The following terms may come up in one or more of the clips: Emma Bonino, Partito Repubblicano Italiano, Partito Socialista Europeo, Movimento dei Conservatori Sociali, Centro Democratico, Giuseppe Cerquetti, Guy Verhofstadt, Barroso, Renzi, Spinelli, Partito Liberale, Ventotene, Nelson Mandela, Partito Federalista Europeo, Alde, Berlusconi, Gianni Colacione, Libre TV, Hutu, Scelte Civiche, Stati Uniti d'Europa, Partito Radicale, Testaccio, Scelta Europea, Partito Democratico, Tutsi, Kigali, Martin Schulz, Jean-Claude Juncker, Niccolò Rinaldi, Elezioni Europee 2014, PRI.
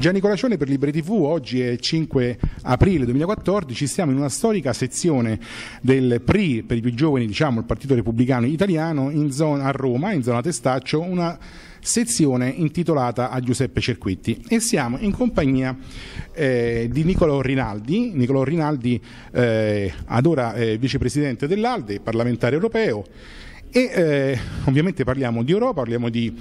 Gianni Colacione per Libre TV. Oggi è 5 aprile 2014, siamo in una storica sezione del PRI, per i più giovani diciamo il Partito Repubblicano Italiano, in zona, a Roma, in zona Testaccio, una sezione intitolata a Giuseppe Cerquetti, e siamo in compagnia di Niccolò Rinaldi. Niccolò Rinaldi ad ora vicepresidente dell'Alde, parlamentare europeo, e ovviamente parliamo di Europa, parliamo di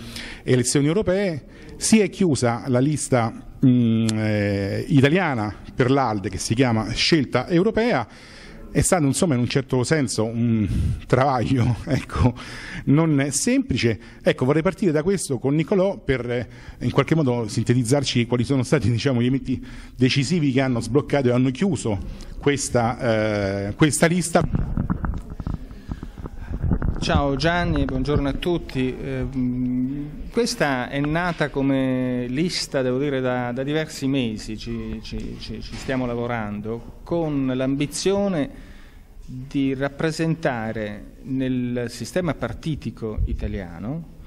elezioni europee. Si è chiusa la lista italiana per l'Alde, che si chiama Scelta Europea. È stato insomma in un certo senso un travaglio, ecco, non semplice. Ecco, vorrei partire da questo con Niccolò per in qualche modo sintetizzarci quali sono stati, diciamo, gli eventi decisivi che hanno sbloccato e hanno chiuso questa lista. Ciao Gianni, buongiorno a tutti. Questa è nata come lista, devo dire, da diversi mesi, ci stiamo lavorando, con l'ambizione di rappresentare nel sistema partitico italiano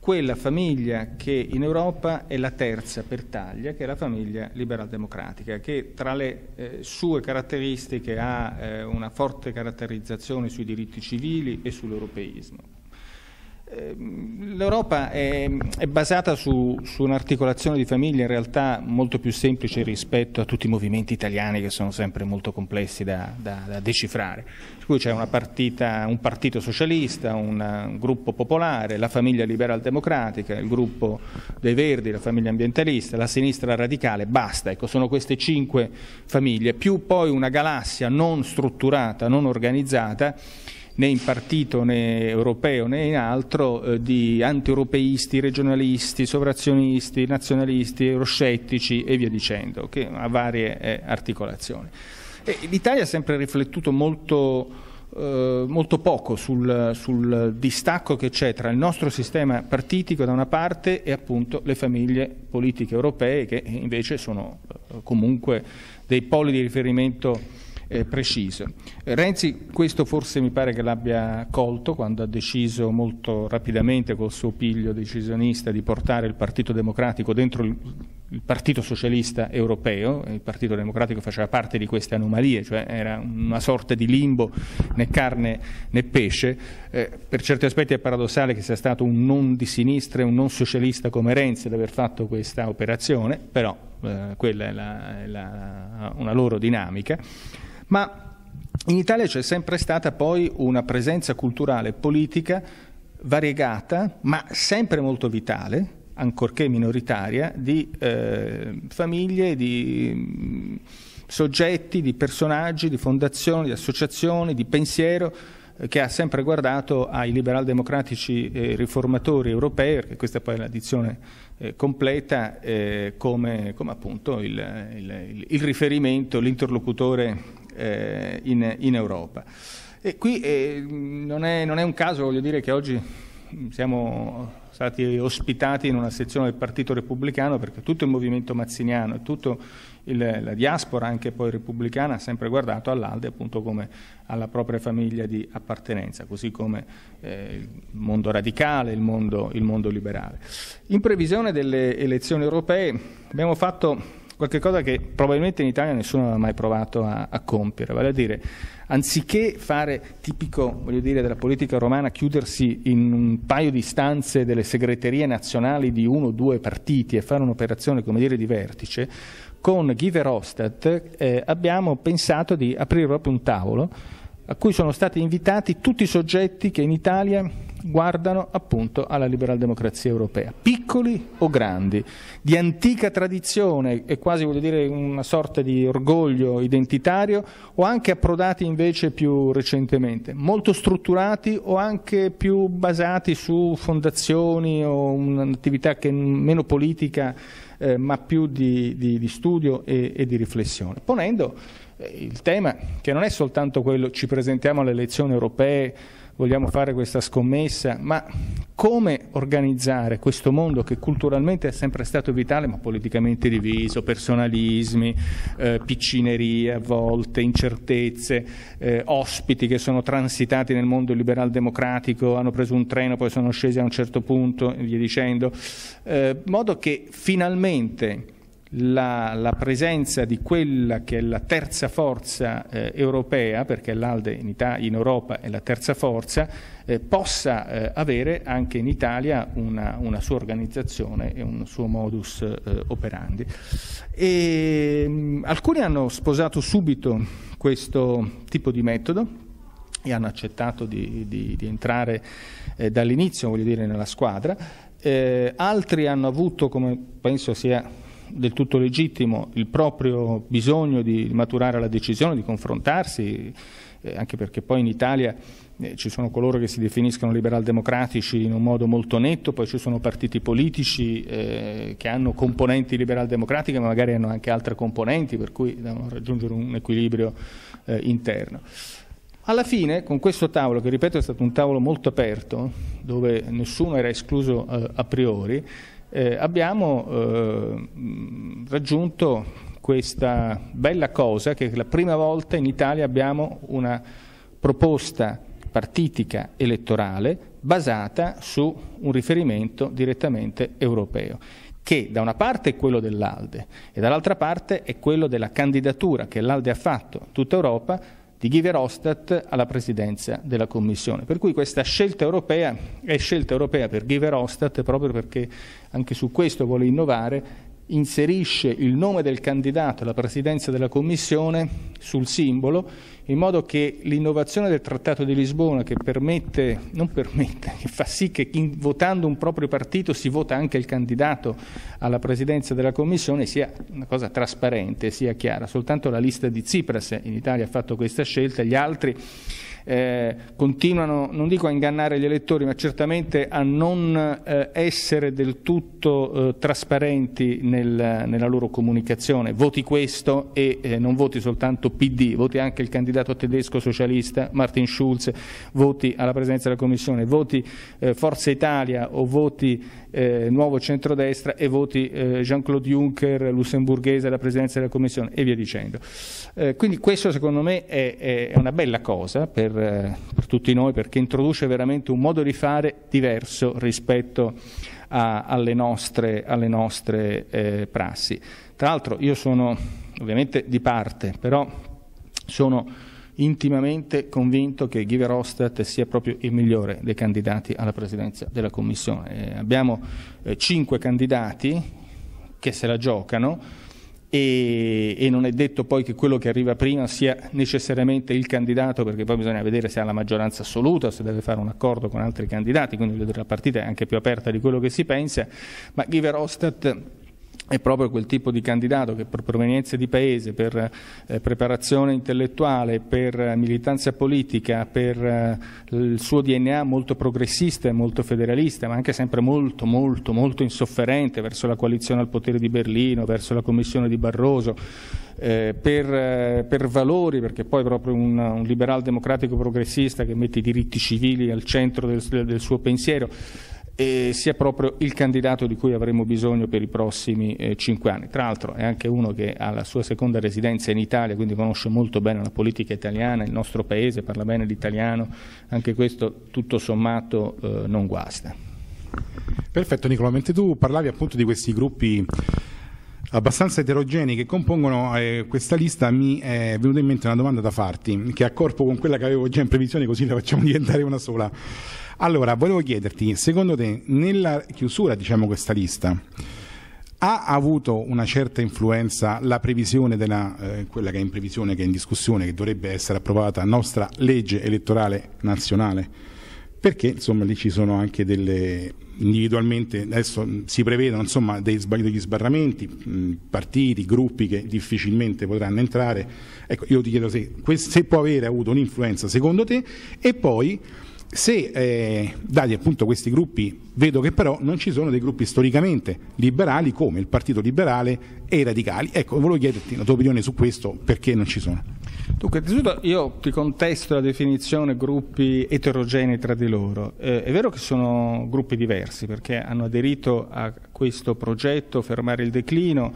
quella famiglia che in Europa è la terza per taglia, che è la famiglia liberal-democratica, che tra le sue caratteristiche ha una forte caratterizzazione sui diritti civili e sull'europeismo. L'Europa è basata su un'articolazione di famiglia in realtà molto più semplice rispetto a tutti i movimenti italiani, che sono sempre molto complessi da decifrare. Per cui c'è un partito socialista, un gruppo popolare, la famiglia liberal-democratica, il gruppo dei Verdi, la famiglia ambientalista, la sinistra radicale, basta. Ecco, sono queste 5 famiglie, più poi una galassia non strutturata, non organizzata, né in partito né europeo né in altro, di anti-europeisti, regionalisti, sovrazionisti, nazionalisti, euroscettici e via dicendo, che ha varie articolazioni. L'Italia ha sempre riflettuto molto poco sul distacco che c'è tra il nostro sistema partitico da una parte e appunto le famiglie politiche europee, che invece sono comunque dei poli di riferimento preciso. Renzi questo forse mi pare che l'abbia colto quando ha deciso molto rapidamente col suo piglio decisionista di portare il Partito Democratico dentro il Partito Socialista Europeo. Il Partito Democratico faceva parte di queste anomalie, cioè era una sorta di limbo, né carne né pesce. Per certi aspetti è paradossale che sia stato un non di sinistra e un non socialista come Renzi ad aver fatto questa operazione, però quella è una loro dinamica. Ma in Italia c'è sempre stata poi una presenza culturale e politica variegata, ma sempre molto vitale, ancorché minoritaria, di famiglie, di soggetti, di personaggi, di fondazioni, di associazioni, di pensiero, che ha sempre guardato ai liberal-democratici riformatori europei, perché questa poi è la dizione completa, come appunto il riferimento, l'interlocutore in Europa. E qui non è un caso, voglio dire, che oggi siamo stati ospitati in una sezione del Partito Repubblicano, perché tutto il movimento mazziniano e tutta la diaspora anche poi repubblicana ha sempre guardato all'Alde appunto come alla propria famiglia di appartenenza, così come il mondo radicale, il mondo liberale. In previsione delle elezioni europee abbiamo fatto qualcosa che probabilmente in Italia nessuno aveva mai provato a compiere, vale a dire, anziché fare tipico, voglio dire, della politica romana, chiudersi in un paio di stanze delle segreterie nazionali di 1 o 2 partiti e fare un'operazione, come dire, di vertice, con Guy Verhofstadt abbiamo pensato di aprire proprio un tavolo a cui sono stati invitati tutti i soggetti che in Italia guardano appunto alla liberaldemocrazia europea, piccoli o grandi, di antica tradizione e quasi, voglio dire, una sorta di orgoglio identitario, o anche approdati invece più recentemente, molto strutturati o anche più basati su fondazioni o un'attività che è meno politica ma più di studio e di riflessione, ponendo il tema che non è soltanto quello ci presentiamo alle elezioni europee, vogliamo fare questa scommessa, ma come organizzare questo mondo che culturalmente è sempre stato vitale, ma politicamente diviso, personalismi, piccinerie a volte, incertezze, ospiti che sono transitati nel mondo liberal-democratico, hanno preso un treno, poi sono scesi a un certo punto, e via dicendo, modo che finalmente la presenza di quella che è la terza forza europea, perché l'Alde in Europa è la terza forza, possa avere anche in Italia una sua organizzazione e un suo modus operandi. E, alcuni hanno sposato subito questo tipo di metodo e hanno accettato di entrare dall'inizio, voglio dire, nella squadra. Altri hanno avuto, come penso sia del tutto legittimo, il proprio bisogno di maturare la decisione, di confrontarsi, anche perché poi in Italia ci sono coloro che si definiscono liberal-democratici in un modo molto netto, poi ci sono partiti politici che hanno componenti liberal-democratiche, ma magari hanno anche altre componenti, per cui devono raggiungere un equilibrio interno. Alla fine, con questo tavolo, che ripeto è stato un tavolo molto aperto, dove nessuno era escluso a priori, abbiamo raggiunto questa bella cosa che è la prima volta in Italia abbiamo una proposta partitica elettorale basata su un riferimento direttamente europeo, che da una parte è quello dell'Alde e dall'altra parte è quello della candidatura che l'Alde ha fatto in tutta Europa di Guy Verhofstadt alla presidenza della Commissione. Per cui questa scelta europea è scelta europea per Guy Verhofstadt proprio perché anche su questo vuole innovare, inserisce il nome del candidato alla presidenza della Commissione sul simbolo, in modo che l'innovazione del Trattato di Lisbona che permette, non permette, che fa sì che votando un proprio partito si vota anche il candidato alla presidenza della Commissione, sia una cosa trasparente, sia chiara. Soltanto la lista di Tsipras in Italia ha fatto questa scelta, gli altri continuano, non dico a ingannare gli elettori, ma certamente a non essere del tutto trasparenti nella loro comunicazione. Voti questo e non voti soltanto PD, voti anche il candidato tedesco socialista Martin Schulz, voti alla presidenza della Commissione, voti Forza Italia o voti Nuovo Centrodestra e voti Jean-Claude Juncker, lussemburghese alla presidenza della Commissione e via dicendo. Quindi questo secondo me è una bella cosa per tutti noi, perché introduce veramente un modo di fare diverso rispetto alle nostre prassi. Tra l'altro io sono ovviamente di parte, però sono intimamente convinto che Guy Verhofstadt sia proprio il migliore dei candidati alla presidenza della Commissione. Abbiamo 5 candidati che se la giocano e non è detto poi che quello che arriva prima sia necessariamente il candidato, perché poi bisogna vedere se ha la maggioranza assoluta, se deve fare un accordo con altri candidati, quindi la partita è anche più aperta di quello che si pensa, ma Guy Verhofstadt è proprio quel tipo di candidato che per provenienza di paese, per preparazione intellettuale, per militanza politica, per il suo DNA molto progressista e molto federalista, ma anche sempre molto, molto, molto insofferente verso la coalizione al potere di Berlino, verso la commissione di Barroso, per valori, perché poi è proprio un liberal democratico progressista che mette i diritti civili al centro del suo pensiero, e sia proprio il candidato di cui avremo bisogno per i prossimi 5 anni. Tra l'altro è anche uno che ha la sua seconda residenza in Italia, quindi conosce molto bene la politica italiana, il nostro paese, parla bene l'italiano, anche questo tutto sommato non guasta. Perfetto Niccolò, mentre tu parlavi appunto di questi gruppi abbastanza eterogenei che compongono questa lista, mi è venuta in mente una domanda da farti, che accorpo con quella che avevo già in previsione, così la facciamo diventare una sola. Allora, volevo chiederti, secondo te, nella chiusura, diciamo, questa lista, ha avuto una certa influenza la previsione quella che è in previsione, che è in discussione, che dovrebbe essere approvata, nostra legge elettorale nazionale? Perché, insomma, lì ci sono anche individualmente, adesso si prevedono, insomma, degli sbarramenti, partiti, gruppi che difficilmente potranno entrare. Ecco, io ti chiedo se può avere avuto un'influenza, secondo te, e poi se dati appunto questi gruppi, vedo che però non ci sono dei gruppi storicamente liberali come il Partito Liberale e i Radicali. Ecco, volevo chiederti la tua opinione su questo, perché non ci sono. Dunque, innanzitutto io ti contesto la definizione gruppi eterogenei tra di loro. È vero che sono gruppi diversi perché hanno aderito a questo progetto Fermare il declino,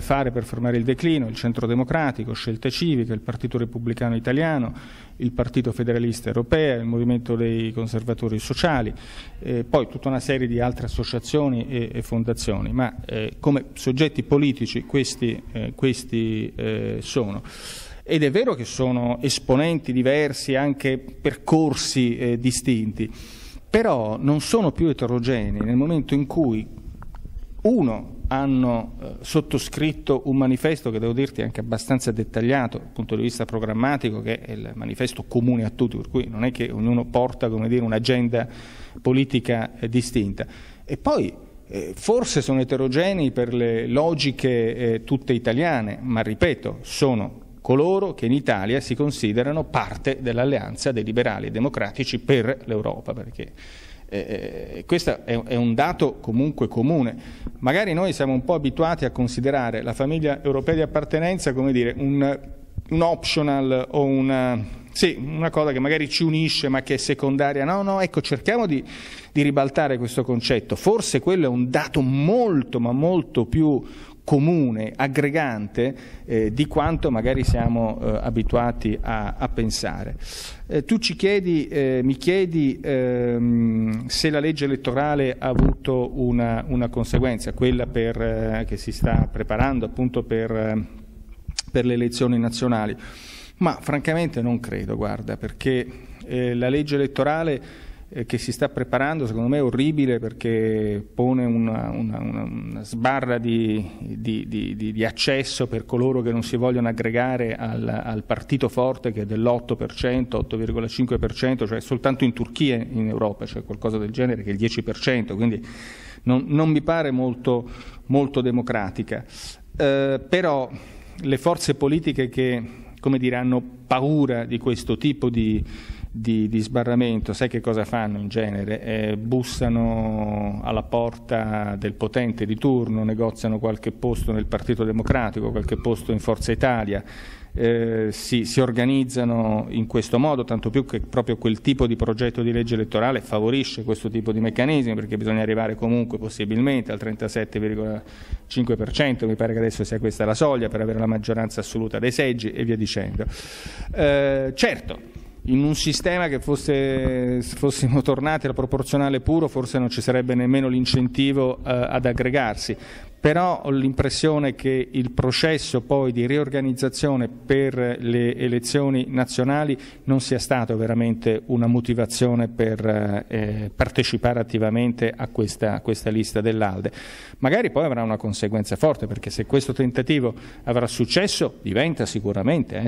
fare per fermare il declino, il Centro Democratico, Scelte Civiche, il Partito Repubblicano Italiano, il Partito Federalista Europeo, il Movimento dei Conservatori Sociali, poi tutta una serie di altre associazioni e fondazioni, ma come soggetti politici questi sono. Ed è vero che sono esponenti diversi, anche percorsi distinti, però non sono più eterogenei nel momento in cui hanno sottoscritto un manifesto che, devo dirti, è anche abbastanza dettagliato dal punto di vista programmatico, che è il manifesto comune a tutti, per cui non è che ognuno porta, come dire, un'agenda politica distinta. E poi forse sono eterogenei per le logiche tutte italiane, ma ripeto, sono coloro che in Italia si considerano parte dell'alleanza dei liberali e democratici per l'Europa, perché questo è un dato comunque comune. Magari noi siamo un po' abituati a considerare la famiglia europea di appartenenza, come dire, un optional o una cosa che magari ci unisce ma che è secondaria. No, ecco, cerchiamo di ribaltare questo concetto. Forse quello è un dato molto ma molto più comune, aggregante, di quanto magari siamo abituati a pensare. Tu mi chiedi se la legge elettorale ha avuto una conseguenza, quella che si sta preparando appunto per le elezioni nazionali, ma francamente non credo, guarda, perché la legge elettorale che si sta preparando secondo me è orribile, perché pone una sbarra di accesso per coloro che non si vogliono aggregare al partito forte, che è dell'8%, 8,5%, cioè soltanto in Turchia in Europa c'è qualcosa del genere che è il 10%, quindi non mi pare molto, molto democratica. Però le forze politiche che, come dire, hanno paura di questo tipo di sbarramento, sai che cosa fanno in genere? Bussano alla porta del potente di turno, negoziano qualche posto nel Partito Democratico, qualche posto in Forza Italia, si organizzano in questo modo, tanto più che proprio quel tipo di progetto di legge elettorale favorisce questo tipo di meccanismi, perché bisogna arrivare comunque possibilmente al 37,5%, mi pare che adesso sia questa la soglia per avere la maggioranza assoluta dei seggi e via dicendo. Certo, in un sistema che fossimo tornati al proporzionale puro forse non ci sarebbe nemmeno l'incentivo ad aggregarsi, però ho l'impressione che il processo poi di riorganizzazione per le elezioni nazionali non sia stato veramente una motivazione per partecipare attivamente a questa lista dell'Alde. Magari poi avrà una conseguenza forte, perché se questo tentativo avrà successo diventa sicuramente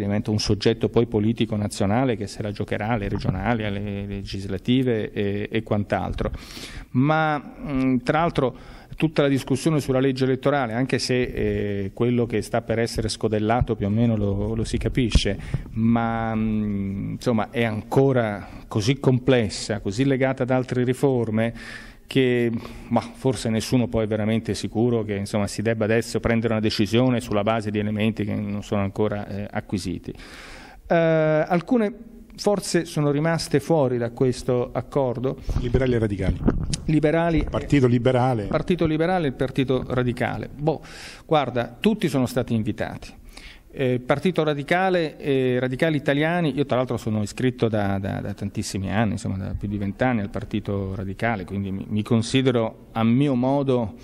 diventa un soggetto poi politico nazionale che se la giocherà alle regionali, alle legislative e quant'altro. Ma tra l'altro tutta la discussione sulla legge elettorale, anche se quello che sta per essere scodellato più o meno lo si capisce, ma insomma è ancora così complessa, così legata ad altre riforme, che forse nessuno poi è veramente sicuro che, insomma, si debba adesso prendere una decisione sulla base di elementi che non sono ancora acquisiti. Alcune forse sono rimaste fuori da questo accordo. Liberali e radicali. Partito Liberale. Partito Liberale e il Partito Radicale. Guarda, tutti sono stati invitati. Partito Radicale e Radicali Italiani, io tra l'altro sono iscritto da tantissimi anni, insomma da più di 20 anni al Partito Radicale, quindi mi considero, a mio modo,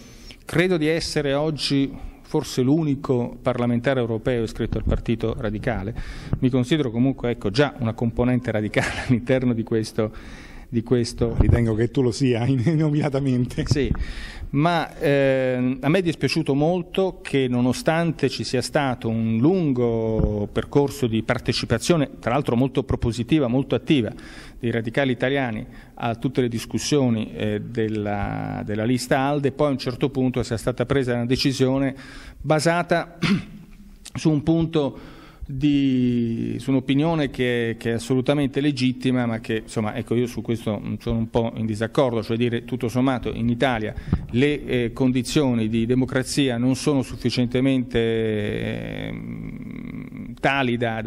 credo di essere oggi forse l'unico parlamentare europeo iscritto al Partito Radicale. Mi considero comunque, ecco, già una componente radicale all'interno di questo. Ritengo che tu lo sia innominatamente. Sì, ma a me è dispiaciuto molto che, nonostante ci sia stato un lungo percorso di partecipazione, tra l'altro molto propositiva, molto attiva, dei radicali italiani a tutte le discussioni della lista Alde, poi a un certo punto sia stata presa una decisione basata su un punto su un'opinione che è assolutamente legittima, ma che, insomma, ecco, io su questo sono un po' in disaccordo, cioè dire tutto sommato in Italia le condizioni di democrazia non sono sufficientemente tali da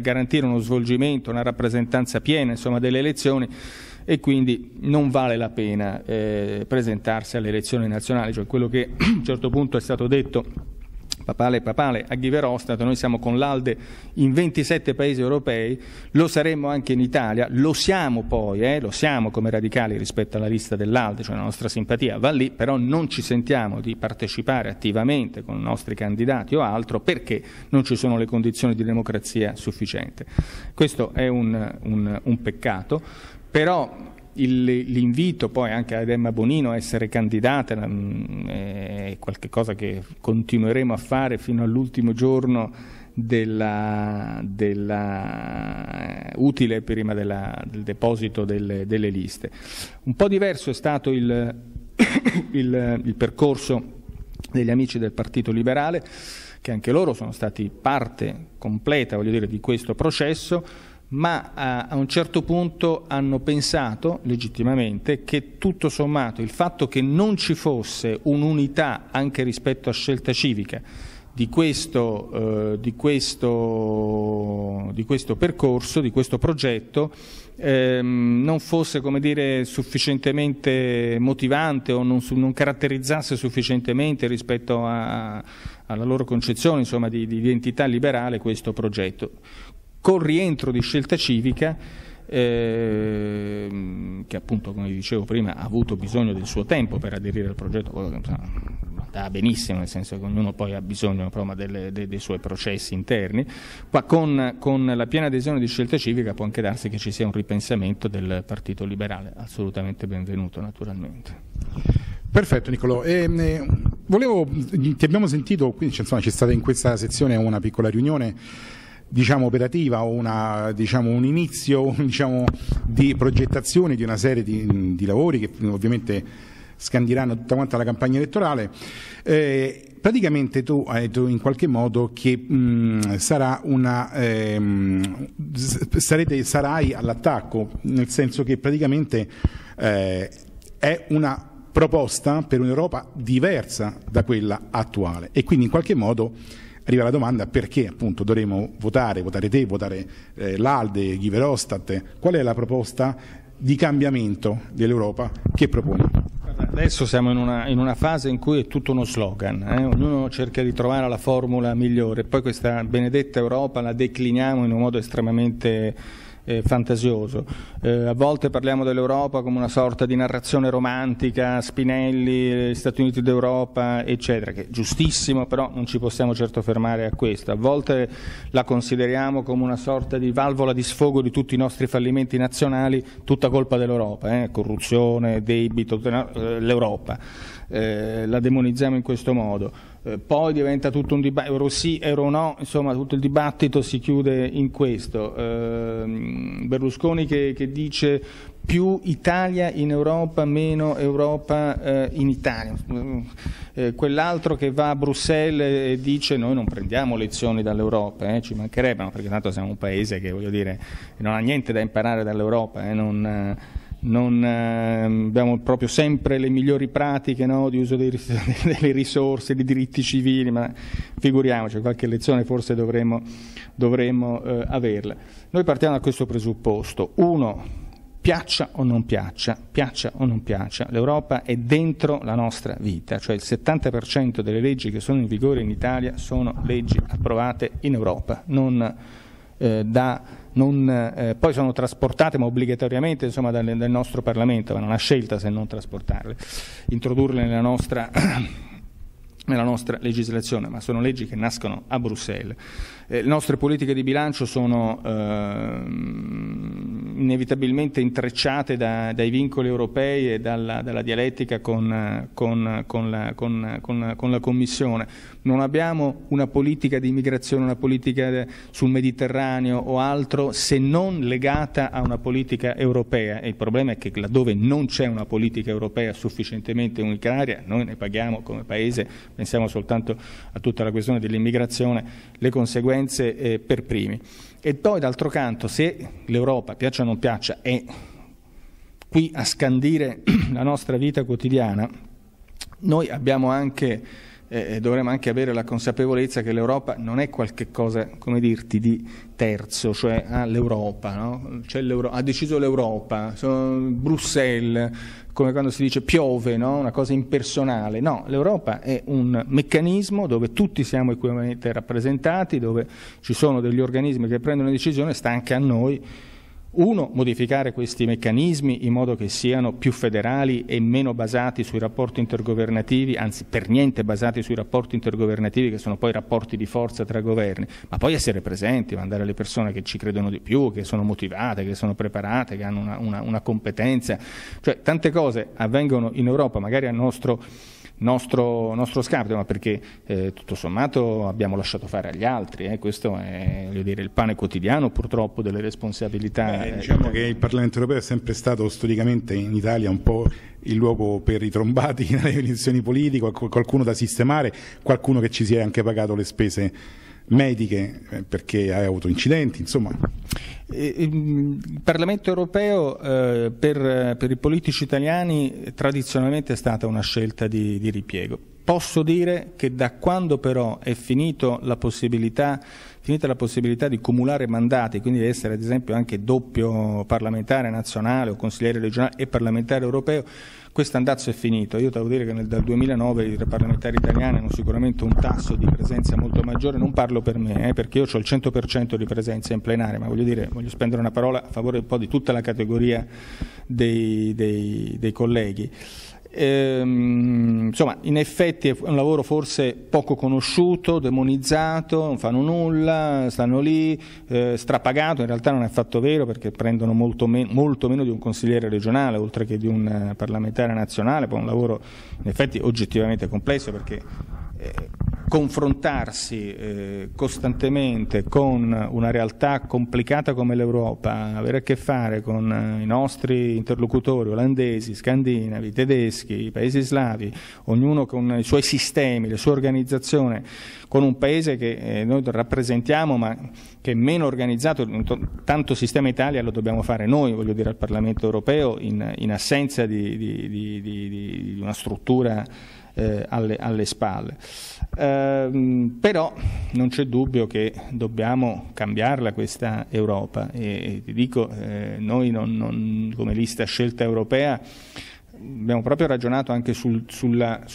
garantire uno svolgimento, una rappresentanza piena, insomma, delle elezioni, e quindi non vale la pena presentarsi alle elezioni nazionali. Cioè, quello che a un certo punto è stato detto papale a Guy Verhofstadt: noi siamo con l'Alde in 27 paesi europei, lo saremmo anche in Italia, lo siamo poi, lo siamo come radicali rispetto alla lista dell'Alde, cioè la nostra simpatia va lì, però non ci sentiamo di partecipare attivamente con i nostri candidati o altro perché non ci sono le condizioni di democrazia sufficiente. Questo è un peccato, però l'invito poi anche ad Emma Bonino a essere candidata è qualcosa che continueremo a fare fino all'ultimo giorno utile prima del deposito delle liste. Un po' diverso è stato il percorso degli amici del Partito Liberale, che anche loro sono stati parte completa, voglio dire, di questo processo, ma a un certo punto hanno pensato legittimamente che tutto sommato il fatto che non ci fosse un'unità anche rispetto a Scelta Civica di questo percorso, di questo progetto, non fosse, come dire, sufficientemente motivante o non caratterizzasse sufficientemente rispetto alla loro concezione, insomma, di identità liberale questo progetto. Col rientro di Scelta Civica, che appunto, come dicevo prima, ha avuto bisogno del suo tempo per aderire al progetto, quello che va benissimo, nel senso che ognuno poi ha bisogno dei suoi processi interni, ma con la piena adesione di Scelta Civica può anche darsi che ci sia un ripensamento del Partito Liberale, assolutamente benvenuto naturalmente. Perfetto Niccolò, ti abbiamo sentito, quindi insomma, c'è stata in questa sezione una piccola riunione, diciamo operativa, o un inizio, diciamo, di progettazione di una serie di lavori che ovviamente scandiranno tutta quanta la campagna elettorale. Praticamente tu hai detto in qualche modo che sarai all'attacco, nel senso che praticamente è una proposta per un'Europa diversa da quella attuale, e quindi in qualche modo arriva la domanda: perché appunto dovremo votare l'Alde, Guy Verhofstadt? Qual è la proposta di cambiamento dell'Europa che proponi? Adesso siamo in una fase in cui è tutto uno slogan, ognuno cerca di trovare la formula migliore, poi questa benedetta Europa la decliniamo in un modo estremamente fantasioso. A volte parliamo dell'Europa come una sorta di narrazione romantica, Spinelli, Stati Uniti d'Europa, eccetera, che è giustissimo, però non ci possiamo certo fermare a questo. A volte la consideriamo come una sorta di valvola di sfogo di tutti i nostri fallimenti nazionali, tutta colpa dell'Europa, corruzione, debito, l'Europa. La demonizziamo in questo modo. Poi diventa tutto un dibattito, euro sì, euro no, insomma tutto il dibattito si chiude in questo. Berlusconi che dice più Italia in Europa, meno Europa in Italia. Quell'altro che va a Bruxelles e dice noi non prendiamo lezioni dall'Europa, ci mancherebbe, perché tanto siamo un paese che, voglio dire, non ha niente da imparare dall'Europa, non abbiamo proprio sempre le migliori pratiche, no, di uso delle risorse, di diritti civili, ma figuriamoci, qualche lezione forse dovremmo averla. Noi partiamo da questo presupposto: uno, piaccia o non piaccia, l'Europa è dentro la nostra vita, cioè il 70% delle leggi che sono in vigore in Italia sono leggi approvate in Europa, poi sono trasportate, ma obbligatoriamente, insomma, dal nostro Parlamento, ma non ha scelta se non trasportarle, introdurle nella nostra legislazione, ma sono leggi che nascono a Bruxelles. Le nostre politiche di bilancio sono inevitabilmente intrecciate dai vincoli europei e dalla dialettica con la Commissione. Non abbiamo una politica di immigrazione, una politica sul Mediterraneo o altro, se non legata a una politica europea, e il problema è che laddove non c'è una politica europea sufficientemente unitaria, noi ne paghiamo come Paese, pensiamo soltanto a tutta la questione dell'immigrazione, le conseguenze per primi. E poi d'altro canto, se l'Europa, piaccia o non piaccia, è qui a scandire la nostra vita quotidiana, noi abbiamo anche dovremmo anche avere la consapevolezza che l'Europa non è qualche cosa, come dirti, di terzo, cioè l'Europa, no? Ha deciso l'Europa, Bruxelles, come quando si dice piove, no? Una cosa impersonale. No, l'Europa è un meccanismo dove tutti siamo equamente rappresentati, dove ci sono degli organismi che prendono decisioni, sta anche a noi. Uno, modificare questi meccanismi in modo che siano più federali e meno basati sui rapporti intergovernativi, anzi per niente basati sui rapporti intergovernativi che sono poi rapporti di forza tra governi, ma poi essere presenti, mandare le persone che ci credono di più, che sono motivate, che sono preparate, che hanno una competenza. Cioè tante cose avvengono in Europa, magari a nostro scapito, ma perché tutto sommato abbiamo lasciato fare agli altri, questo è, voglio dire, il pane quotidiano purtroppo delle responsabilità. Diciamo che il Parlamento europeo è sempre stato storicamente in Italia un po' il luogo per i trombati nelle elezioni politiche, qualcuno da sistemare, qualcuno che ci si è anche pagato le spese mediche perché ha avuto incidenti, insomma. Il Parlamento europeo per i politici italiani tradizionalmente è stata una scelta di ripiego. Posso dire che da quando però è finita la possibilità di cumulare mandati, quindi di essere ad esempio anche doppio parlamentare nazionale o consigliere regionale e parlamentare europeo, questo andazzo è finito. Io devo dire che dal 2009 i parlamentari italiani hanno sicuramente un tasso di presenza molto maggiore, non parlo per me, perché io ho il 100% di presenza in plenaria, ma voglio dire, voglio spendere una parola a favore un po' di tutta la categoria dei colleghi. Insomma, in effetti è un lavoro forse poco conosciuto, demonizzato, non fanno nulla, stanno lì, strapagato, in realtà non è affatto vero perché prendono molto meno di un consigliere regionale oltre che di un parlamentare nazionale, poi è un lavoro in effetti oggettivamente complesso perché confrontarsi costantemente con una realtà complicata come l'Europa, avere a che fare con i nostri interlocutori olandesi, scandinavi, tedeschi, i paesi slavi, ognuno con i suoi sistemi, le sue organizzazioni, con un paese che noi rappresentiamo ma che è meno organizzato, tanto sistema Italia lo dobbiamo fare noi, voglio dire, al Parlamento europeo in assenza di una struttura alle spalle. Però non c'è dubbio che dobbiamo cambiarla questa Europa e ti dico, noi come lista Scelta Europea abbiamo proprio ragionato anche sul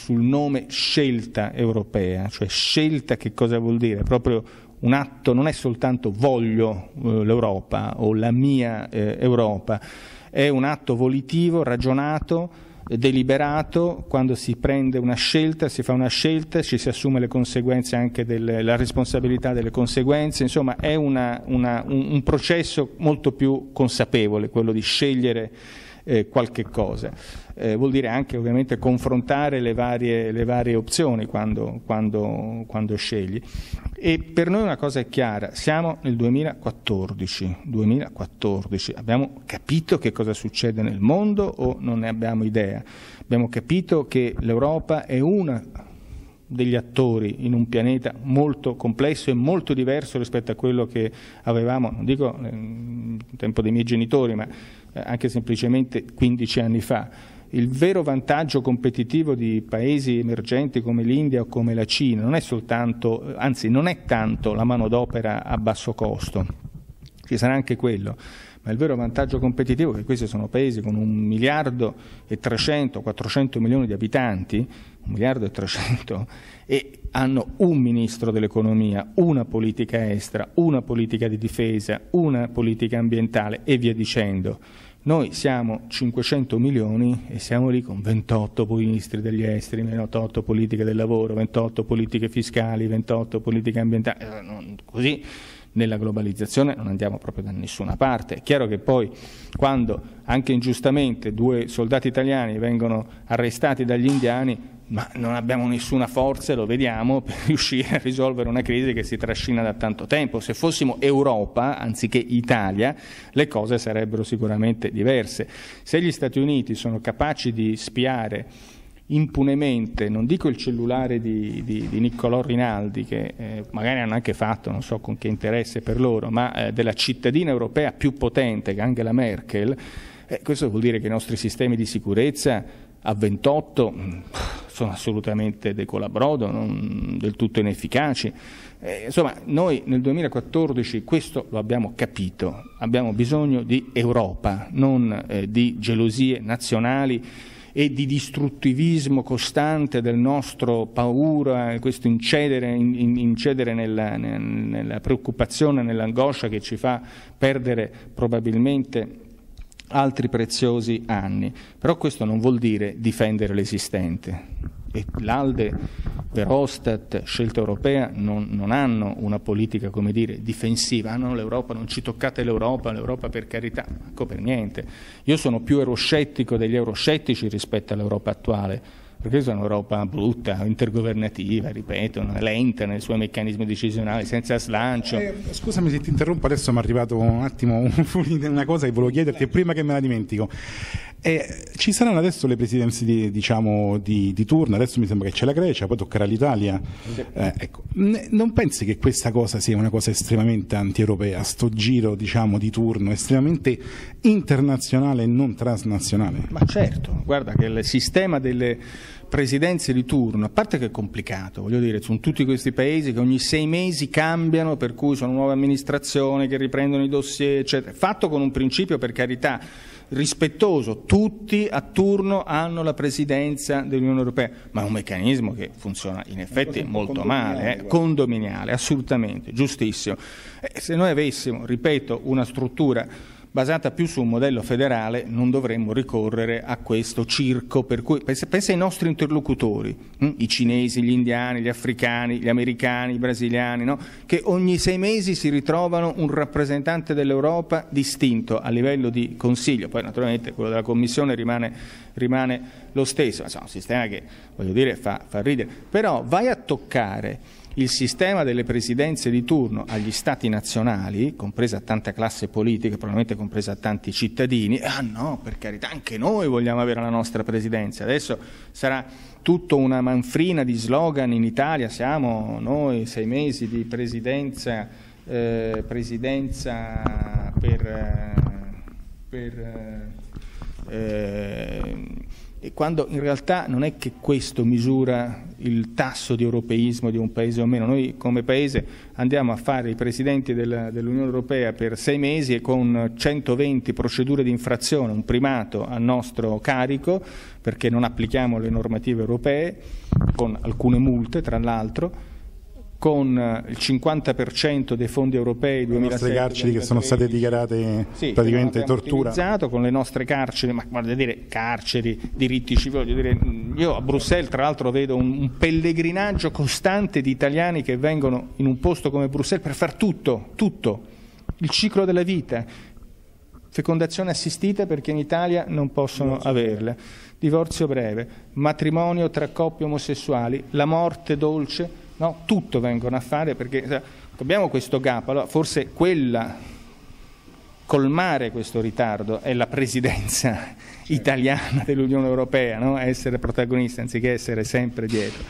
nome Scelta Europea, cioè scelta che cosa vuol dire? Proprio un atto, non è soltanto voglio l'Europa o la mia Europa, è un atto volitivo, ragionato, deliberato, quando si prende una scelta, si fa una scelta, ci si assume le conseguenze anche la responsabilità delle conseguenze, insomma è un processo molto più consapevole quello di scegliere qualche cosa. Vuol dire anche ovviamente confrontare le varie opzioni quando scegli. E per noi una cosa è chiara, siamo nel 2014, abbiamo capito che cosa succede nel mondo o non ne abbiamo idea? Abbiamo capito che l'Europa è una degli attori in un pianeta molto complesso e molto diverso rispetto a quello che avevamo, non dico nel tempo dei miei genitori, ma anche semplicemente 15 anni fa. Il vero vantaggio competitivo di paesi emergenti come l'India o come la Cina non è soltanto, anzi non è tanto la manodopera a basso costo, ci sarà anche quello, ma il vero vantaggio competitivo è che questi sono paesi con 1.300.000-1.400.000 di abitanti, 1.300.000, e hanno un ministro dell'economia, una politica estera, una politica di difesa, una politica ambientale e via dicendo. Noi siamo 500 milioni e siamo lì con 28 ministri degli esteri, 28 politiche del lavoro, 28 politiche fiscali, 28 politiche ambientali, così. Nella globalizzazione non andiamo proprio da nessuna parte. È chiaro che poi quando, anche ingiustamente, 2 soldati italiani vengono arrestati dagli indiani, ma non abbiamo nessuna forza, lo vediamo, per riuscire a risolvere una crisi che si trascina da tanto tempo. Se fossimo Europa, anziché Italia, le cose sarebbero sicuramente diverse. Se gli Stati Uniti sono capaci di spiare impunemente, non dico il cellulare di Niccolò Rinaldi, che magari hanno anche fatto, non so con che interesse per loro, ma della cittadina europea più potente, che anche la Merkel, questo vuol dire che i nostri sistemi di sicurezza a 28 sono assolutamente decolabrodo, non del tutto inefficaci. Insomma, noi nel 2014 questo lo abbiamo capito, abbiamo bisogno di Europa, non di gelosie nazionali e di distruttivismo costante del nostro paura, questo incedere nella preoccupazione, nell'angoscia che ci fa perdere probabilmente altri preziosi anni. Però questo non vuol dire difendere l'esistente. E l'Alde, Verhofstadt, Scelta Europea non hanno una politica, come dire, difensiva. Ah no, l'Europa, non ci toccate l'Europa, l'Europa per carità, ecco, per niente. Io sono più euroscettico degli euroscettici rispetto all'Europa attuale, perché questa è un'Europa brutta, intergovernativa, ripeto, lenta nei suoi meccanismi decisionali, senza slancio. Scusami se ti interrompo, adesso mi è arrivato un attimo una cosa che volevo chiederti prima che me la dimentico. Ci saranno adesso le presidenze di turno, adesso mi sembra che c'è la Grecia, poi toccherà l'Italia. Ecco. Non pensi che questa cosa sia una cosa estremamente anti-europea, sto giro di turno, estremamente internazionale e non transnazionale? Ma certo, guarda che il sistema delle presidenze di turno, a parte che è complicato, voglio dire, sono tutti questi paesi che ogni 6 mesi cambiano, per cui sono nuove amministrazioni che riprendono i dossier, eccetera. Fatto con un principio, per carità, rispettoso, tutti a turno hanno la presidenza dell'Unione Europea, ma è un meccanismo che funziona in effetti molto male, condominiale, assolutamente, giustissimo. Se noi avessimo, ripeto, una struttura basata più su un modello federale, non dovremmo ricorrere a questo circo, per cui pensa ai nostri interlocutori, i cinesi, gli indiani, gli africani, gli americani, i brasiliani, no? Che ogni 6 mesi si ritrovano un rappresentante dell'Europa distinto a livello di Consiglio, poi naturalmente quello della Commissione rimane lo stesso, insomma, un sistema che, voglio dire, fa ridere, però vai a toccare il sistema delle presidenze di turno agli stati nazionali, compresa tanta classe politica, probabilmente compresa tanti cittadini. Ah no, per carità, anche noi vogliamo avere la nostra presidenza. Adesso sarà tutta una manfrina di slogan in Italia, siamo noi 6 mesi di presidenza e quando in realtà non è che questo misura il tasso di europeismo di un paese o meno. Noi come paese andiamo a fare i presidenti dell'Unione Europea per 6 mesi e con 120 procedure di infrazione, un primato a nostro carico, perché non applichiamo le normative europee, con alcune multe tra l'altro, con il 50% dei fondi europei 2007, le nostre carceri 2013, che sono state dichiarate praticamente tortura, con le nostre carceri, ma guarda, dire carceri, diritti civili, voglio dire, io a Bruxelles tra l'altro vedo un pellegrinaggio costante di italiani che vengono in un posto come Bruxelles per far tutto, il ciclo della vita, fecondazione assistita perché in Italia non possono averla, divorzio breve, matrimonio tra coppie omosessuali, la morte dolce. No, tutto vengono a fare perché abbiamo questo gap, allora forse colmare questo ritardo è la presidenza italiana dell'Unione Europea, no? Essere protagonista anziché essere sempre dietro.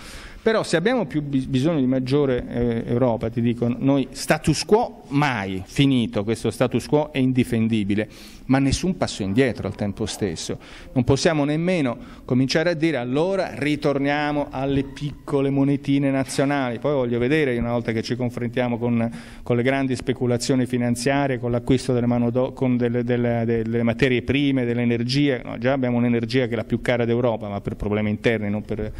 Però se abbiamo più bisogno di maggiore Europa, ti dico, noi status quo mai, finito, questo status quo è indifendibile, ma nessun passo indietro al tempo stesso. Non possiamo nemmeno cominciare a dire allora ritorniamo alle piccole monetine nazionali, poi voglio vedere una volta che ci confrontiamo con le grandi speculazioni finanziarie, con l'acquisto delle materie prime, dell'energia, no, già abbiamo un'energia che è la più cara d'Europa, ma per problemi interni, non per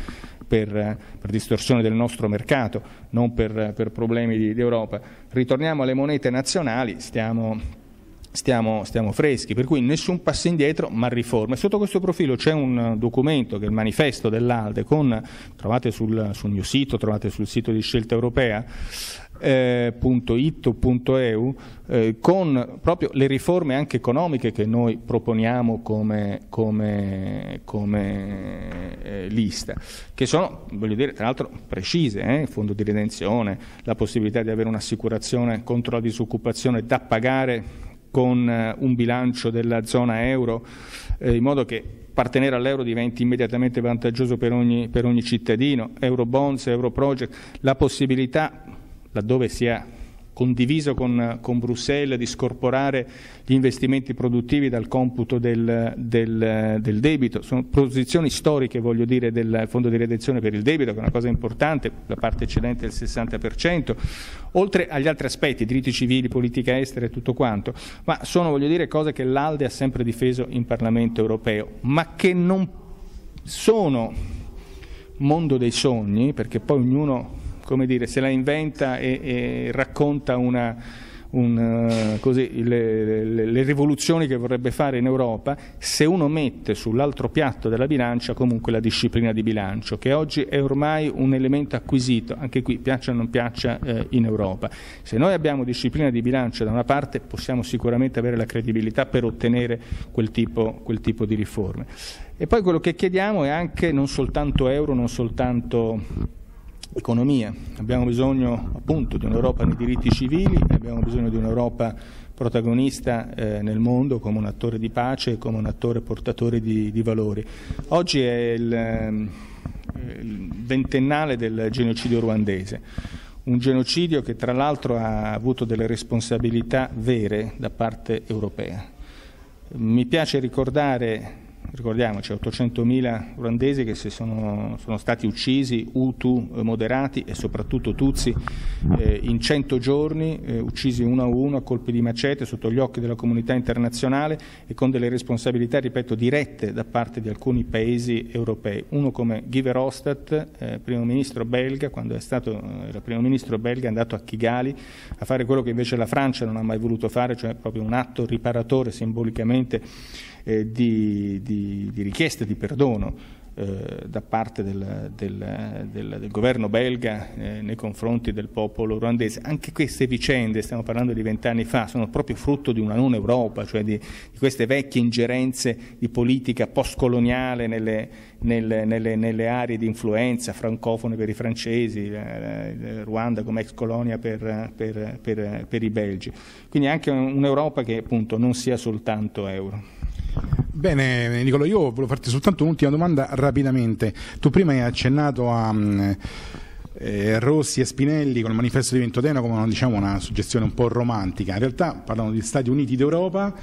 distorsione del nostro mercato, non per problemi di Europa. Ritorniamo alle monete nazionali, stiamo freschi, per cui nessun passo indietro ma riforme. Sotto questo profilo c'è un documento che è il manifesto dell'Alde, trovate sul mio sito, trovate sul sito di Scelta Europea, .it.eu, con proprio le riforme anche economiche che noi proponiamo come lista, che sono, voglio dire, tra l'altro precise, il fondo di redenzione, la possibilità di avere un'assicurazione contro la disoccupazione da pagare con un bilancio della zona euro, in modo che appartenere all'euro diventi immediatamente vantaggioso per ogni cittadino, euro bonds, euro project, la possibilità, laddove sia condiviso con Bruxelles, di scorporare gli investimenti produttivi dal computo del debito. Sono posizioni storiche, voglio dire, del fondo di redenzione per il debito, che è una cosa importante, la parte eccedente del 60%, oltre agli altri aspetti, diritti civili, politica estera e tutto quanto, ma sono, voglio dire, cose che l'Alde ha sempre difeso in Parlamento europeo, ma che non sono mondo dei sogni, perché poi ognuno, come dire, se la inventa e racconta così, le rivoluzioni che vorrebbe fare in Europa, se uno mette sull'altro piatto della bilancia comunque la disciplina di bilancio, che oggi è ormai un elemento acquisito, anche qui piaccia o non piaccia in Europa. Se noi abbiamo disciplina di bilancio da una parte, possiamo sicuramente avere la credibilità per ottenere quel tipo di riforme. E poi quello che chiediamo è anche non soltanto euro, non soltanto economia. Abbiamo bisogno appunto di un'Europa nei diritti civili, abbiamo bisogno di un'Europa protagonista nel mondo come un attore di pace, come un attore portatore di valori. Oggi è il ventennale del genocidio ruandese, un genocidio che tra l'altro ha avuto delle responsabilità vere da parte europea. Mi piace ricordare, ricordiamoci, 800.000 ruandesi che si sono stati uccisi, Hutu, moderati e soprattutto Tutsi, in 100 giorni, uccisi uno a uno a colpi di macete sotto gli occhi della comunità internazionale e con delle responsabilità, ripeto, dirette da parte di alcuni paesi europei. Uno come Guy Verhofstadt, primo ministro belga, quando era primo ministro belga, è andato a Kigali a fare quello che invece la Francia non ha mai voluto fare, cioè proprio un atto riparatore simbolicamente di richiesta di perdono da parte del governo belga nei confronti del popolo ruandese. Anche queste vicende, stiamo parlando di 20 anni fa, sono proprio frutto di una non Europa, cioè di queste vecchie ingerenze di politica postcoloniale nelle aree di influenza, francofone per i francesi, Ruanda come ex colonia per i belgi. Quindi anche un'Europa che appunto non sia soltanto euro. Bene, Niccolò, io volevo farti soltanto un'ultima domanda rapidamente. Tu prima hai accennato a Rossi e Spinelli con il manifesto di Ventotene come una suggestione un po' romantica. In realtà parlano di Stati Uniti d'Europa.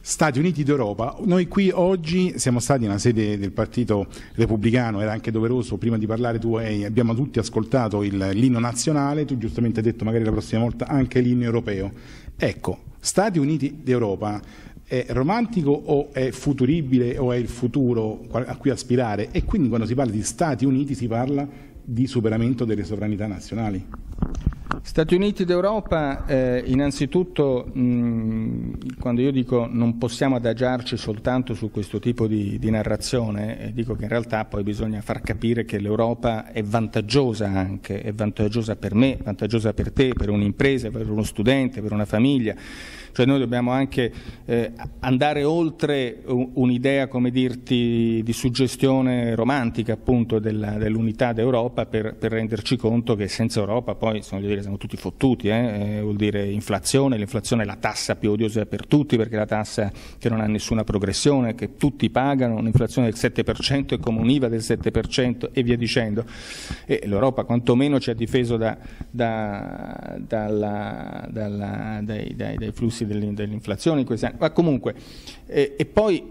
Stati Uniti d'Europa, noi qui oggi siamo stati nella sede del Partito Repubblicano, era anche doveroso, prima di parlare tu abbiamo tutti ascoltato l'inno nazionale, tu giustamente hai detto magari la prossima volta anche l'inno europeo. Ecco, Stati Uniti d'Europa è romantico o è futuribile o è il futuro a cui aspirare? E quindi quando si parla di Stati Uniti si parla di superamento delle sovranità nazionali? Stati Uniti d'Europa, innanzitutto, quando io dico non possiamo adagiarci soltanto su questo tipo di narrazione, dico che in realtà poi bisogna far capire che l'Europa è vantaggiosa anche, è vantaggiosa per me, vantaggiosa per te, per un'impresa, per uno studente, per una famiglia. Cioè noi dobbiamo anche andare oltre un'idea, come dirti, di suggestione romantica appunto dell'unità d'Europa per renderci conto che senza Europa poi siamo tutti fottuti, vuol dire inflazione, l'inflazione è la tassa più odiosa per tutti perché è la tassa che non ha nessuna progressione, che tutti pagano, un'inflazione del 7% è come un IVA del 7% e via dicendo. E l'Europa quantomeno ci ha difeso dai flussi dell'inflazione in questi anni, ma comunque e poi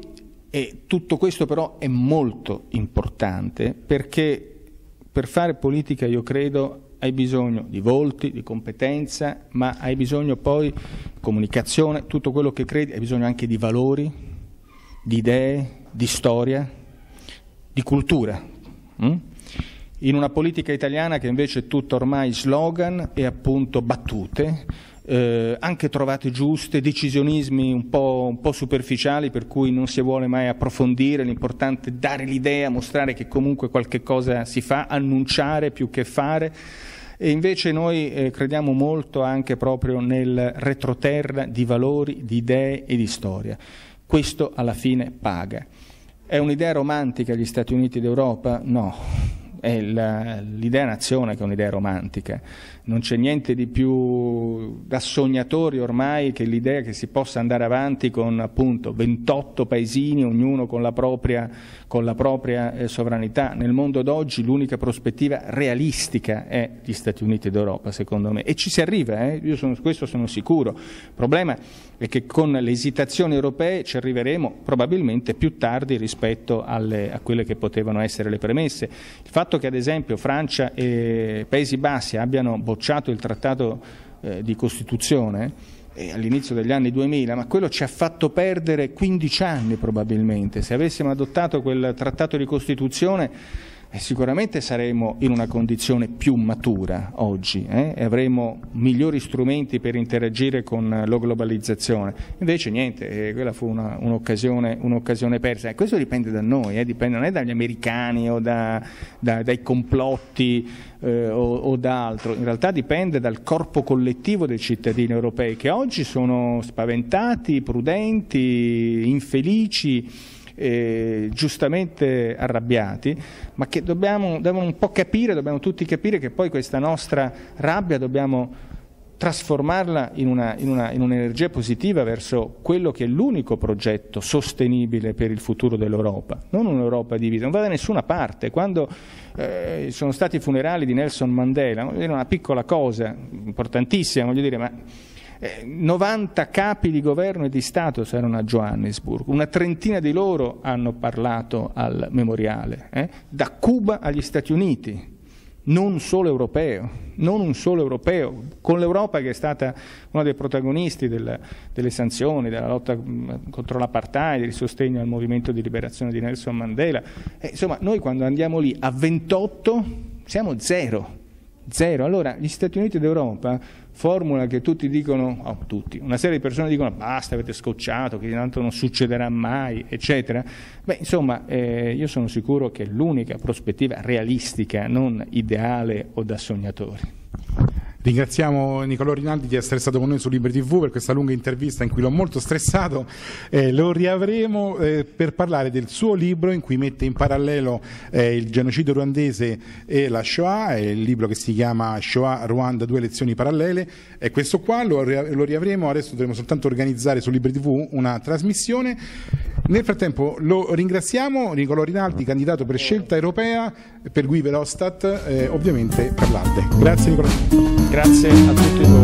tutto questo però è molto importante, perché per fare politica, io credo, hai bisogno di volti, di competenza, ma hai bisogno poi comunicazione, tutto quello che credi, hai bisogno anche di valori, di idee, di storia, di cultura. In una politica italiana che invece è tutta ormai slogan e appunto battute, anche trovate giuste, decisionismi un po' superficiali per cui non si vuole mai approfondire, l'importante è dare l'idea, mostrare che comunque qualche cosa si fa, annunciare più che fare. E invece noi crediamo molto anche proprio nel retroterra di valori, di idee e di storia. Questo alla fine paga. È un'idea romantica gli Stati Uniti d'Europa? No. L'idea nazione che è un'idea romantica, Non c'è niente di più da sognatori ormai che l'idea che si possa andare avanti con appunto 28 paesini, ognuno con la propria sovranità. Nel mondo d'oggi l'unica prospettiva realistica è gli Stati Uniti d'Europa, secondo me, e ci si arriva, io questo sono sicuro. Il problema è che con le esitazioni europee ci arriveremo probabilmente più tardi rispetto a quelle che potevano essere le premesse. Il fatto che ad esempio Francia e Paesi Bassi abbiano bocciato il trattato di Costituzione all'inizio degli anni 2000, ma quello ci ha fatto perdere 15 anni probabilmente. Se avessimo adottato quel trattato di Costituzione sicuramente saremmo in una condizione più matura oggi e avremmo migliori strumenti per interagire con la globalizzazione. Invece niente, quella fu un'occasione persa. E questo dipende da noi, dipende non è dagli americani o dai complotti o da altro. In realtà dipende dal corpo collettivo dei cittadini europei, che oggi sono spaventati, prudenti, infelici, giustamente arrabbiati, ma che dobbiamo un po' capire, dobbiamo tutti capire che poi questa nostra rabbia dobbiamo trasformarla in un'energia positiva verso quello che è l'unico progetto sostenibile per il futuro dell'Europa, non un'Europa divisa, non va da nessuna parte. Quando sono stati i funerali di Nelson Mandela, voglio dire, una piccola cosa importantissima, voglio dire, ma 90 capi di governo e di Stato saranno a Johannesburgo, una trentina di loro hanno parlato al memoriale, da Cuba agli Stati Uniti, non un solo europeo, con l'Europa che è stata uno dei protagonisti delle sanzioni, della lotta contro l'apartheid, del sostegno al movimento di liberazione di Nelson Mandela. Insomma, noi quando andiamo lì a 28 siamo zero. Allora gli Stati Uniti d'Europa, formula che tutti dicono, una serie di persone dicono basta, avete scocciato, che tanto non succederà mai, eccetera. Beh, insomma, io sono sicuro che è l'unica prospettiva realistica, non ideale o da sognatori. Ringraziamo Niccolò Rinaldi di essere stato con noi su Libre TV per questa lunga intervista in cui l'ho molto stressato. Lo riavremo per parlare del suo libro in cui mette in parallelo il genocidio ruandese e la Shoah. È il libro che si chiama Shoah Ruanda, due lezioni parallele. È questo qua, lo riavremo. Adesso dovremo soltanto organizzare su Libre TV una trasmissione. Nel frattempo lo ringraziamo, Niccolò Rinaldi, candidato per Scelta Europea, per Guy Verhofstadt, ovviamente per l'Alde. Grazie Niccolò. Grazie a tutti voi.